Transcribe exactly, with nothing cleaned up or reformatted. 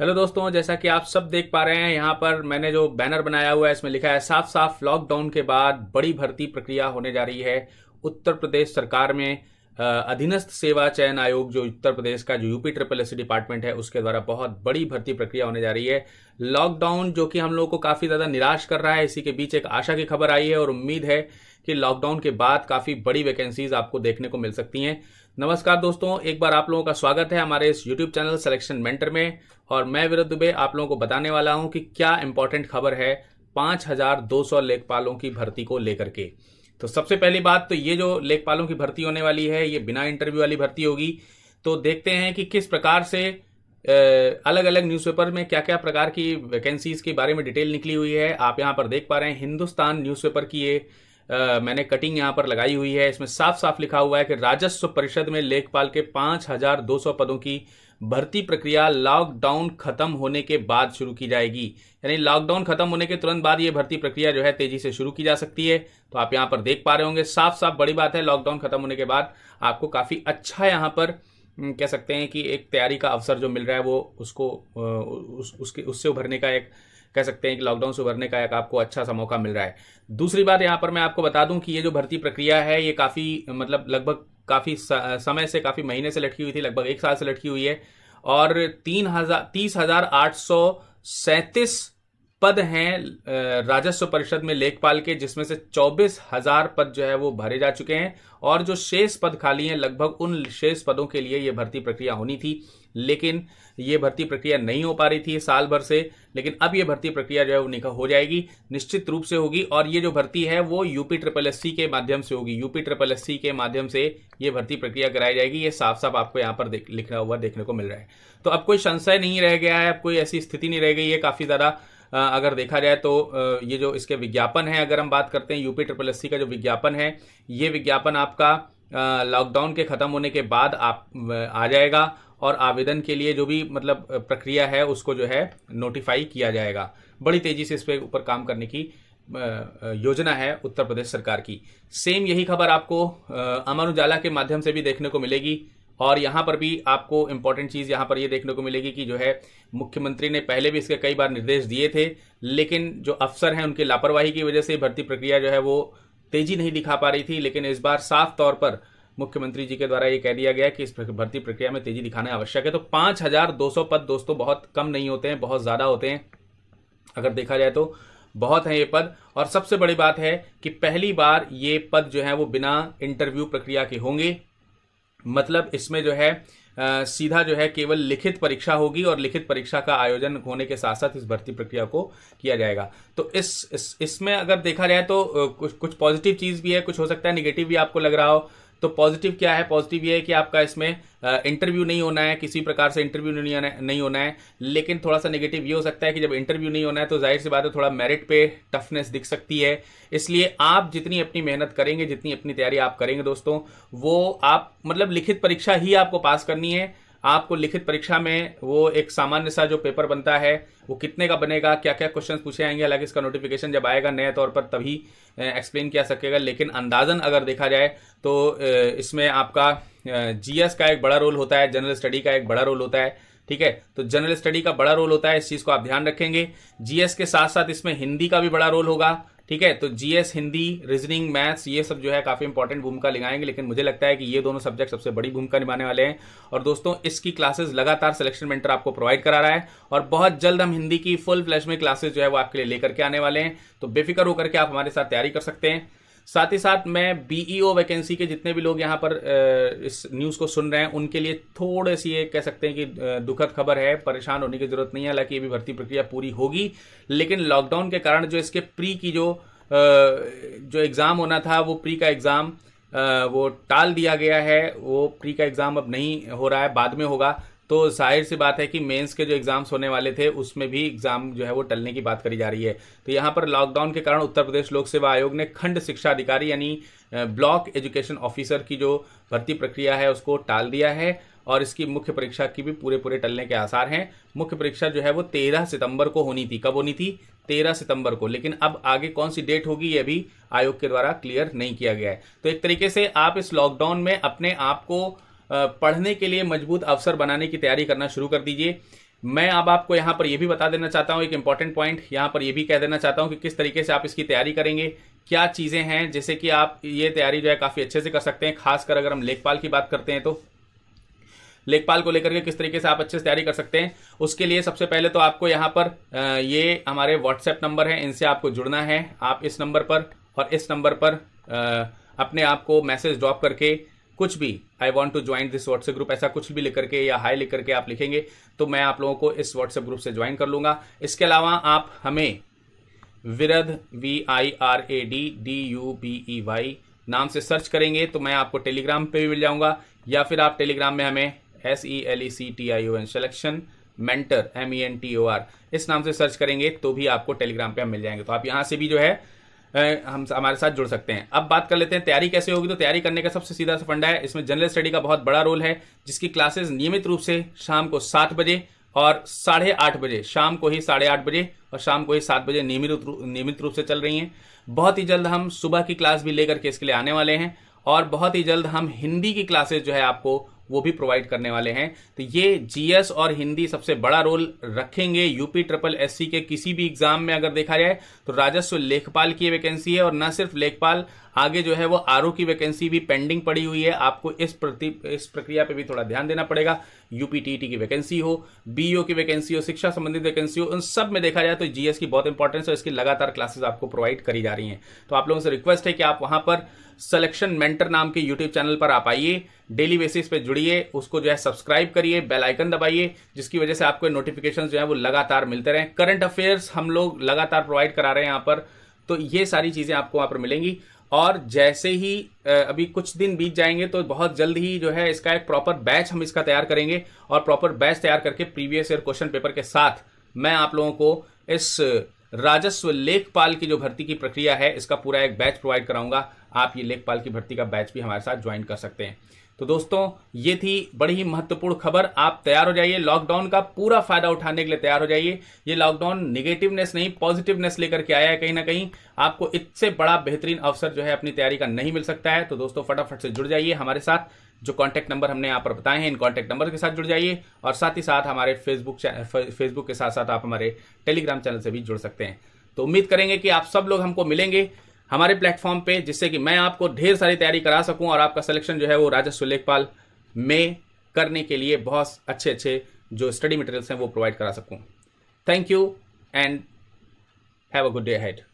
Hello दोस्तों, जैसा कि आप सब देख पा रहे हैं, यहाँ पर मैंने जो बैनर बनाया हुआ है इसमें लिखा है साफ साफ लॉकडाउन के बाद बड़ी भर्ती प्रक्रिया होने जा रही है। उत्तर प्रदेश सरकार में अधीनस्थ सेवा चयन आयोग जो उत्तर प्रदेश का जो यूपी ट्रिपल एससी डिपार्टमेंट है उसके द्वारा बहुत बड़ी भर्ती प्रक्रिया होने जा रही है। लॉकडाउन जो कि हम लोगों को काफी ज्यादा निराश कर रहा है, इसी के बीच एक आशा की खबर आई है और उम्मीद है कि लॉकडाउन के बाद काफी बड़ी वैकेंसीज आपको देखने को मिल सकती हैं। नमस्कार दोस्तों, एक बार आप लोगों का स्वागत है हमारे इस यूट्यूब चैनल सिलेक्शन मेंटर में और मैं विरद दुबे आप लोगों को बताने वाला हूं कि क्या इंपॉर्टेंट खबर है पांच हजार दो सौ लेखपालों की भर्ती को लेकर के। तो सबसे पहली बात तो ये जो लेखपालों की भर्ती होने वाली है ये बिना इंटरव्यू वाली भर्ती होगी। तो देखते हैं कि किस प्रकार से अलग अलग न्यूज़पेपर में क्या क्या प्रकार की वैकेंसीज के बारे में डिटेल निकली हुई है। आप यहाँ पर देख पा रहे हैं हिंदुस्तान न्यूज़पेपर की ये आ, मैंने कटिंग यहाँ पर लगाई हुई है। इसमें साफ साफ लिखा हुआ है कि राजस्व परिषद में लेखपाल के पाँच हजार दो सौ पदों की भर्ती प्रक्रिया लॉकडाउन खत्म होने के बाद शुरू की जाएगी, यानी लॉकडाउन खत्म होने के तुरंत बाद ये भर्ती प्रक्रिया जो है तेजी से शुरू की जा सकती है। तो आप यहाँ पर देख पा रहे होंगे साफ साफ बड़ी बात है, लॉकडाउन खत्म होने के बाद आपको काफी अच्छा यहाँ पर कह सकते हैं कि एक तैयारी का अवसर जो मिल रहा है वो उसको उस, उसके उससे उभरने का एक कह सकते हैं कि लॉकडाउन से उभरने का एक आपको अच्छा सा मौका मिल रहा है। दूसरी बात यहाँ पर मैं आपको बता दूं कि ये जो भर्ती प्रक्रिया है ये काफी मतलब लगभग काफी समय से काफी महीने से लटकी हुई थी, लगभग एक साल से लटकी हुई है और तीन हजार तीस हजार आठ सौ सैंतीस पद हैं राजस्व परिषद में लेखपाल के, जिसमें से चौबीस हजार पद जो है वो भरे जा चुके हैं और जो शेष पद खाली हैं लगभग उन शेष पदों के लिए ये भर्ती प्रक्रिया होनी थी, लेकिन ये भर्ती प्रक्रिया नहीं हो पा रही थी साल भर से। लेकिन अब ये भर्ती प्रक्रिया जो है वो निकल हो जाएगी, निश्चित रूप से होगी। और ये जो भर्ती है वो यूपी ट्रिपल एस सी के माध्यम से होगी, यूपी ट्रिपल एस सी के माध्यम से ये भर्ती प्रक्रिया कराई जाएगी। ये साफ साफ आपको यहाँ पर लिखा हुआ देखने को मिल रहा है। तो अब कोई संशय नहीं रह गया है, अब कोई ऐसी स्थिति नहीं रह गई है। काफी ज्यादा अगर देखा जाए तो ये जो इसके विज्ञापन है, अगर हम बात करते हैं यूपी ट्रिपल एस सी का जो विज्ञापन है, ये विज्ञापन आपका लॉकडाउन के खत्म होने के बाद आप आ जाएगा और आवेदन के लिए जो भी मतलब प्रक्रिया है उसको जो है नोटिफाई किया जाएगा। बड़ी तेजी से इस पे ऊपर काम करने की योजना है उत्तर प्रदेश सरकार की। सेम यही खबर आपको अमर उजाला के माध्यम से भी देखने को मिलेगी और यहाँ पर भी आपको इम्पोर्टेंट चीज़ यहाँ पर ये यह देखने को मिलेगी कि जो है मुख्यमंत्री ने पहले भी इसके कई बार निर्देश दिए थे, लेकिन जो अफसर हैं उनकी लापरवाही की वजह से भर्ती प्रक्रिया जो है वो तेजी नहीं दिखा पा रही थी। लेकिन इस बार साफ तौर पर मुख्यमंत्री जी के द्वारा ये कह दिया गया कि इस भर्ती प्रक्रिया में तेजी दिखाना आवश्यक है। तो पाँच हजार दो सौ पद दोस्तों बहुत कम नहीं होते हैं, बहुत ज़्यादा होते हैं, अगर देखा जाए तो बहुत हैं ये पद। और सबसे बड़ी बात है कि पहली बार ये पद जो है वो बिना इंटरव्यू प्रक्रिया के होंगे, मतलब इसमें जो है आ, सीधा जो है केवल लिखित परीक्षा होगी और लिखित परीक्षा का आयोजन होने के साथ साथ इस भर्ती प्रक्रिया को किया जाएगा। तो इस इस इसमें अगर देखा जाए तो कुछ कुछ पॉजिटिव चीज़ भी है, कुछ हो सकता है निगेटिव भी आपको लग रहा हो। तो पॉजिटिव क्या है? पॉजिटिव ये है कि आपका इसमें इंटरव्यू नहीं होना है, किसी प्रकार से इंटरव्यू नहीं नहीं होना है। लेकिन थोड़ा सा नेगेटिव ये हो सकता है कि जब इंटरव्यू नहीं होना है तो जाहिर सी बात है थोड़ा मेरिट पे टफनेस दिख सकती है। इसलिए आप जितनी अपनी मेहनत करेंगे, जितनी अपनी तैयारी आप करेंगे दोस्तों, वो आप मतलब लिखित परीक्षा ही आपको पास करनी है। आपको लिखित परीक्षा में वो एक सामान्य सा जो पेपर बनता है वो कितने का बनेगा, क्या क्या क्वेश्चन पूछे आएंगे, हालांकि इसका नोटिफिकेशन जब आएगा नए तौर पर तभी एक्सप्लेन किया सकेगा, लेकिन अंदाजन अगर देखा जाए तो इसमें आपका जीएस का एक बड़ा रोल होता है, जनरल स्टडी का एक बड़ा रोल होता है। ठीक है, तो जनरल स्टडी का बड़ा रोल होता है, इस चीज़ को आप ध्यान रखेंगे। जीएस के साथ साथ इसमें हिंदी का भी बड़ा रोल होगा। ठीक है, तो जीएस, हिंदी, रीजनिंग, मैथ्स, ये सब जो है काफी इंपॉर्टेंट भूमिका निभाएंगे। लेकिन मुझे लगता है कि ये दोनों सब्जेक्ट सबसे बड़ी भूमिका निभाने वाले हैं। और दोस्तों इसकी क्लासेस लगातार सिलेक्शन मेंटर आपको प्रोवाइड करा रहा है और बहुत जल्द हम हिंदी की फुल फ्लैश में क्लासेस जो है वो आपके लिए लेकर के आने वाले हैं। तो बेफिक्र होकर के आप हमारे साथ तैयारी कर सकते हैं। साथ ही साथ मैं बीईओ वैकेंसी के जितने भी लोग यहाँ पर इस न्यूज़ को सुन रहे हैं उनके लिए थोड़े सी ये कह सकते हैं कि दुखद खबर है, परेशान होने की जरूरत नहीं है। हालांकि ये भी भर्ती प्रक्रिया पूरी होगी, लेकिन लॉकडाउन के कारण जो इसके प्री की जो जो एग्ज़ाम होना था वो प्री का एग्ज़ाम वो टाल दिया गया है। वो प्री का एग्ज़ाम अब नहीं हो रहा है, बाद में होगा। तो जाहिर सी बात है कि मेंस के जो एग्जाम्स होने वाले थे उसमें भी एग्जाम जो है वो टलने की बात करी जा रही है। तो यहाँ पर लॉकडाउन के कारण उत्तर प्रदेश लोक सेवा आयोग ने खंड शिक्षा अधिकारी यानी ब्लॉक एजुकेशन ऑफिसर की जो भर्ती प्रक्रिया है उसको टाल दिया है और इसकी मुख्य परीक्षा की भी पूरे पूरे टलने के आसार हैं। मुख्य परीक्षा जो है वो तेरह सितंबर को होनी थी। कब होनी थी? तेरह सितंबर को। लेकिन अब आगे कौन सी डेट होगी ये भी आयोग के द्वारा क्लियर नहीं किया गया है। तो एक तरीके से आप इस लॉकडाउन में अपने आप को पढ़ने के लिए मजबूत अवसर बनाने की तैयारी करना शुरू कर दीजिए। मैं अब आपको यहाँ पर यह भी बता देना चाहता हूँ, एक इंपॉर्टेंट पॉइंट यहाँ पर यह भी कह देना चाहता हूँ कि किस तरीके से आप इसकी तैयारी करेंगे, क्या चीज़ें हैं जैसे कि आप ये तैयारी जो है काफ़ी अच्छे से कर सकते हैं। खासकर अगर हम लेखपाल की बात करते हैं तो लेखपाल को लेकर के किस तरीके से आप अच्छे से तैयारी कर सकते हैं, उसके लिए सबसे पहले तो आपको यहाँ पर ये हमारे व्हाट्सएप नंबर हैं, इनसे आपको जुड़ना है। आप इस नंबर पर और इस नंबर पर अपने आप को मैसेज ड्रॉप करके कुछ भी I want to join this WhatsApp group ऐसा कुछ भी लिख करके या हाई लिख करके आप लिखेंगे तो मैं आप लोगों को इस व्हाट्सएप ग्रुप से ज्वाइन कर लूँगा। इसके अलावा आप हमें विरद V I R A D D U P E Y नाम से सर्च करेंगे तो मैं आपको टेलीग्राम पे भी मिल जाऊँगा, या फिर आप टेलीग्राम में हमें S E L E C T I O N selection mentor M E N T O R इस नाम से सर्च करेंगे तो भी आपको टेलीग्राम पे हम मिल जाएंगे। तो आप यहाँ से भी जो है हम हमारे साथ जुड़ सकते हैं। अब बात कर लेते हैं तैयारी कैसे होगी। तो तैयारी करने का सबसे सीधा सा फंडा है, इसमें जनरल स्टडी का बहुत बड़ा रोल है, जिसकी क्लासेस नियमित रूप से शाम को सात बजे और साढ़े आठ बजे शाम को ही साढ़े आठ बजे और शाम को ही सात बजे नियमित नियमित रूप से चल रही हैं। बहुत ही जल्द हम सुबह की क्लास भी लेकर के इसके लिए आने वाले हैं और बहुत ही जल्द हम हिंदी की क्लासेज जो है आपको वो भी प्रोवाइड करने वाले हैं। तो ये जीएस और हिंदी सबसे बड़ा रोल रखेंगे। यूपी ट्रिपल एससी के किसी भी एग्जाम में अगर देखा जाए तो राजस्व लेखपाल की वैकेंसी है, और न सिर्फ लेखपाल, आगे जो है वो आरओ की वैकेंसी भी पेंडिंग पड़ी हुई है। आपको इस प्रति इस प्रक्रिया पे भी थोड़ा ध्यान देना पड़ेगा। यूपी टीईटी की वैकेंसी हो, बीओ की वैकेंसी हो, शिक्षा संबंधित वैकेंसी हो, उन सब में देखा जाए तो जीएस की बहुत इंपॉर्टेंस है। इसकी लगातार क्लासेस आपको प्रोवाइड करी जा रही हैं। तो आप लोगों से रिक्वेस्ट है कि आप वहां पर सिलेक्शन मेंटर नाम के यूट्यूब चैनल पर आप आइए, डेली बेसिस पे जुड़िए, उसको जो है सब्सक्राइब करिए, बेल आइकन दबाइए, जिसकी वजह से आपको नोटिफिकेशन जो है वो लगातार मिलते रहें। करंट अफेयर्स हम लोग लगातार प्रोवाइड करा रहे हैं यहाँ पर, तो ये सारी चीज़ें आपको वहाँ पर मिलेंगी। और जैसे ही अभी कुछ दिन बीत जाएंगे तो बहुत जल्द ही जो है इसका एक प्रॉपर बैच हम इसका तैयार करेंगे और प्रॉपर बैच तैयार करके प्रीवियस ईयर क्वेश्चन पेपर के साथ मैं आप लोगों को इस राजस्व लेखपाल की जो भर्ती की प्रक्रिया है इसका पूरा एक बैच प्रोवाइड कराऊंगा। आप ये लेखपाल की भर्ती का बैच भी हमारे साथ ज्वाइन कर सकते हैं। तो दोस्तों ये थी बड़ी ही महत्वपूर्ण खबर। आप तैयार हो जाइए, लॉकडाउन का पूरा फायदा उठाने के लिए तैयार हो जाइए। ये लॉकडाउन निगेटिवनेस नहीं पॉजिटिवनेस लेकर के आया है, कहीं ना कहीं आपको इससे बड़ा बेहतरीन अवसर जो है अपनी तैयारी का नहीं मिल सकता है। तो दोस्तों फटाफट से जुड़ जाइए हमारे साथ, जो कॉन्टैक्ट नंबर हमने यहाँ पर बताए हैं इन कॉन्टैक्ट नंबर के साथ जुड़ जाइए, और साथ ही साथ हमारे फेसबुक फेसबुक के साथ साथ आप हमारे टेलीग्राम चैनल से भी जुड़ सकते हैं। तो उम्मीद करेंगे कि आप सब लोग हमको मिलेंगे हमारे प्लेटफॉर्म पे, जिससे कि मैं आपको ढेर सारी तैयारी करा सकूं और आपका सिलेक्शन जो है वो राजस्व लेखपाल में करने के लिए बहुत अच्छे अच्छे जो स्टडी मटेरियल्स हैं वो प्रोवाइड करा सकूं। Thank you and have a good day ahead.